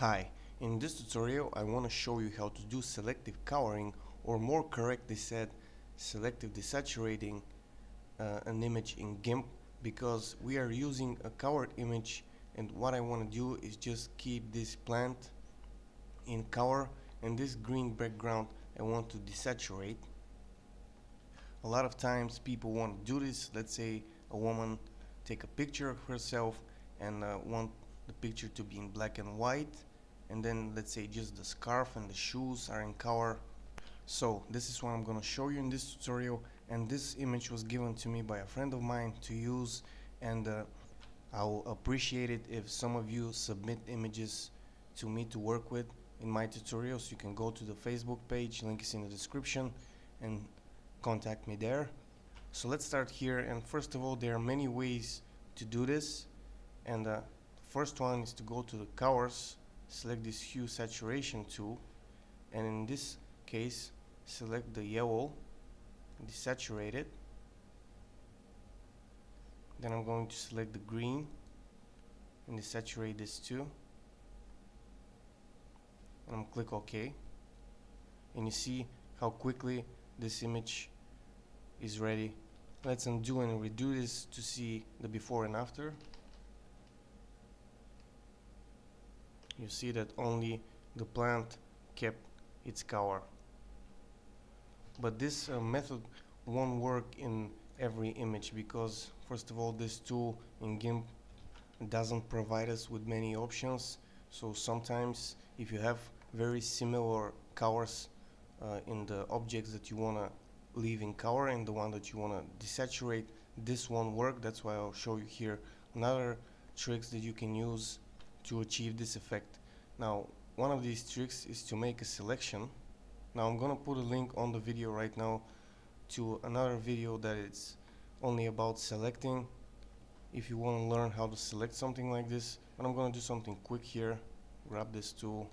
Hi, in this tutorial I want to show you how to do selective coloring, or more correctly said, selective desaturating an image in GIMP, because we are using a colored image and what I want to do is just keep this plant in color and this green background I want to desaturate. A lot of times people want to do this. Let's say a woman take a picture of herself and want the picture to be in black and white, and then let's say just the scarf and the shoes are in color. So this is what I'm gonna show you in this tutorial, and this image was given to me by a friend of mine to use, and I'll appreciate it if some of you submit images to me to work with in my tutorials. You can go to the Facebook page, link is in the description, and contact me there. So let's start here, and first of all there are many ways to do this, and first one is to go to the colors, select this Hue Saturation tool, and in this case select the yellow, desaturate it. Then I'm going to select the green and desaturate this too, and I'm click OK, and you see how quickly this image is ready. Let's undo and redo this to see the before and after. You see that only the plant kept its color. But this method won't work in every image because, first of all, this tool in GIMP doesn't provide us with many options. So sometimes if you have very similar colors in the objects that you want to leave in color and the one that you want to desaturate, this won't work. That's why I'll show you here another tricks that you can use to achieve this effect. Now, one of these tricks is to make a selection. Now I'm gonna put a link on the video right now to another video that it's only about selecting, if you want to learn how to select something like this. But I'm gonna do something quick here. Grab this tool,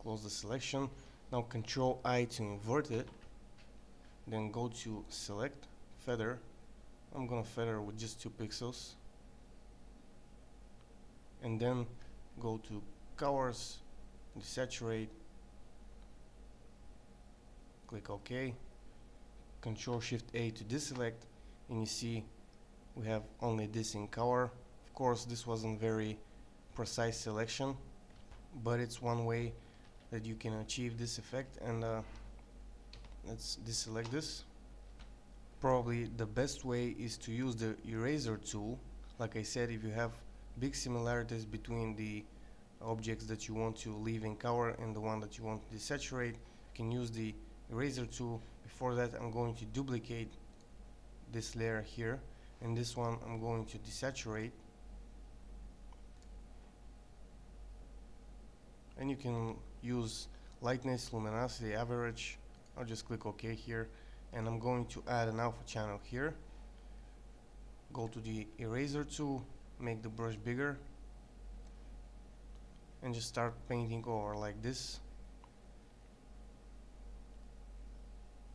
close the selection. Now Control I to invert it, then go to select, feather. I'm gonna feather with just 2 pixels, and then go to colors, desaturate, click OK, Control Shift A to deselect, and you see we have only this in color. Of course this wasn't very precise selection, but it's one way that you can achieve this effect. And let's deselect this. Probably the best way is to use the eraser tool. Like I said, if you have big similarities between the objects that you want to leave in color and the one that you want to desaturate, you can use the eraser tool. Before that I'm going to duplicate this layer here, and this one I'm going to desaturate. And you can use lightness, luminosity, average. I'll just click OK here, and I'm going to add an alpha channel here. Go to the eraser tool, make the brush bigger, and just start painting over like this.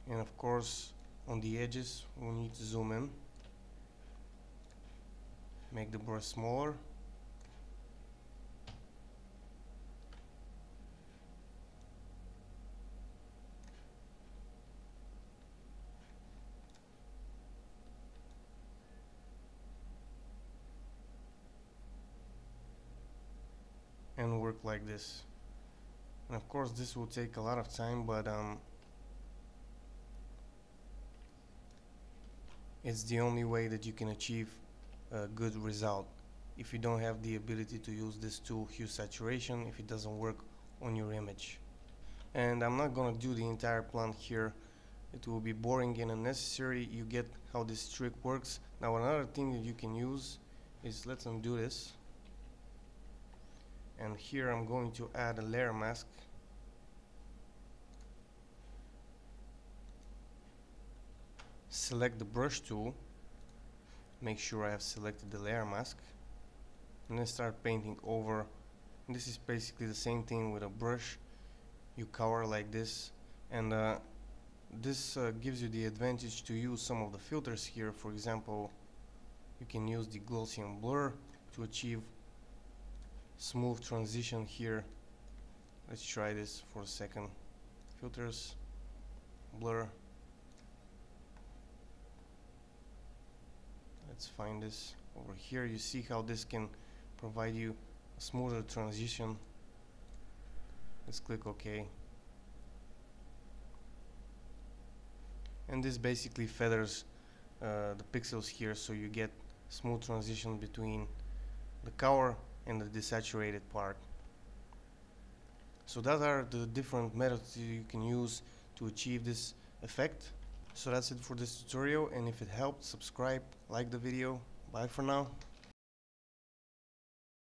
And of course on the edges we need to zoom in. Make the brush smaller. And work like this. And of course this will take a lot of time, but it's the only way that you can achieve a good result. If you don't have the ability to use this tool, Hue Saturation, if it doesn't work on your image. And I'm not gonna do the entire plant here, it will be boring and unnecessary. You get how this trick works. Now another thing that you can use is, let's undo this, and here I'm going to add a layer mask, select the brush tool, make sure I have selected the layer mask, and then start painting over This is basically the same thing with a brush. You cover like this, and this gives you the advantage to use some of the filters here. For example, you can use the Gaussian blur to achieve smooth transition here. Let's try this for a second. Filters, blur. Let's find this over here. You see how this can provide you a smoother transition. Let's click OK. And this basically feathers the pixels here, so you get smooth transition between the cover and the desaturated part. So that are the different methods you can use to achieve this effect. So that's it for this tutorial, and if it helped, subscribe, like the video. Bye for now.